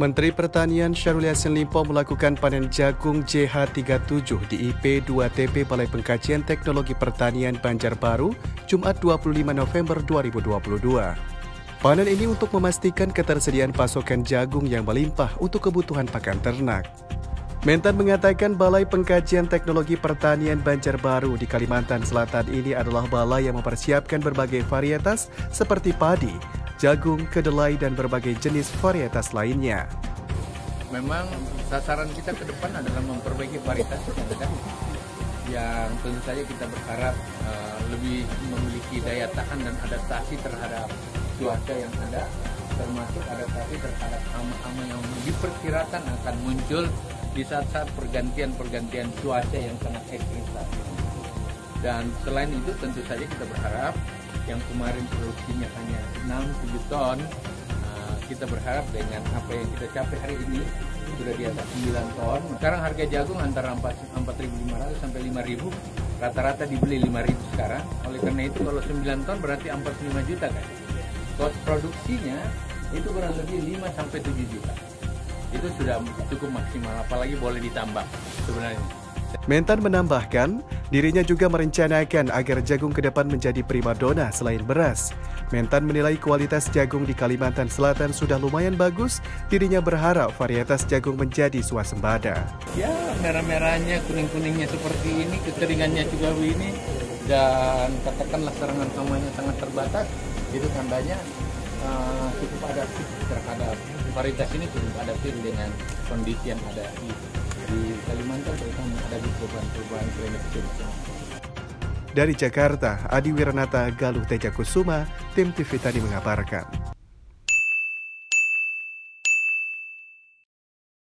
Menteri Pertanian Syahrul Yasin Limpo melakukan panen jagung JH37 di IP2TP Balai Pengkajian Teknologi Pertanian Banjarbaru, Jumat 25 November 2022. Panen ini untuk memastikan ketersediaan pasokan jagung yang melimpah untuk kebutuhan pakan ternak. Mentan mengatakan Balai Pengkajian Teknologi Pertanian Banjarbaru di Kalimantan Selatan ini adalah balai yang mempersiapkan berbagai varietas seperti padi, jagung, kedelai, dan berbagai jenis varietas lainnya. Memang sasaran kita ke depan adalah memperbaiki varietas yang tentu saja kita berharap lebih memiliki daya tahan dan adaptasi terhadap cuaca yang ada, termasuk adaptasi terhadap hama-hama yang diperkirakan akan muncul di saat-saat pergantian cuaca yang sangat ekstrim. Dan selain itu tentu saja kita berharap yang kemarin produksinya hanya 6-7 ton, kita berharap dengan apa yang kita capai hari ini sudah di atas 9 ton. Sekarang harga jagung antara 4.500 sampai 5.000, rata-rata dibeli 5.000 sekarang. Oleh karena itu kalau 9 ton berarti 45 juta kan. Cost produksinya itu kurang lebih 5 sampai 7 juta. Itu sudah cukup maksimal, apalagi boleh ditambah sebenarnya. Mentan menambahkan, dirinya juga merencanakan agar jagung ke depan menjadi primadona selain beras. Mentan menilai kualitas jagung di Kalimantan Selatan sudah lumayan bagus, dirinya berharap varietas jagung menjadi swasembada. Ya, merah-merahnya, kuning-kuningnya seperti ini, kekeringannya juga ini, dan katakanlah serangan samanya sangat terbatas, itu tandanya cukup adaptif terhadap varietas ini, cukup adaptif dengan kondisi yang ada di Kalimantan, terutama ada di perubahan-perubahan klinik. Dari Jakarta, Adi Wiranata, Galuh Tejakusuma, Tim TV Tani mengabarkan.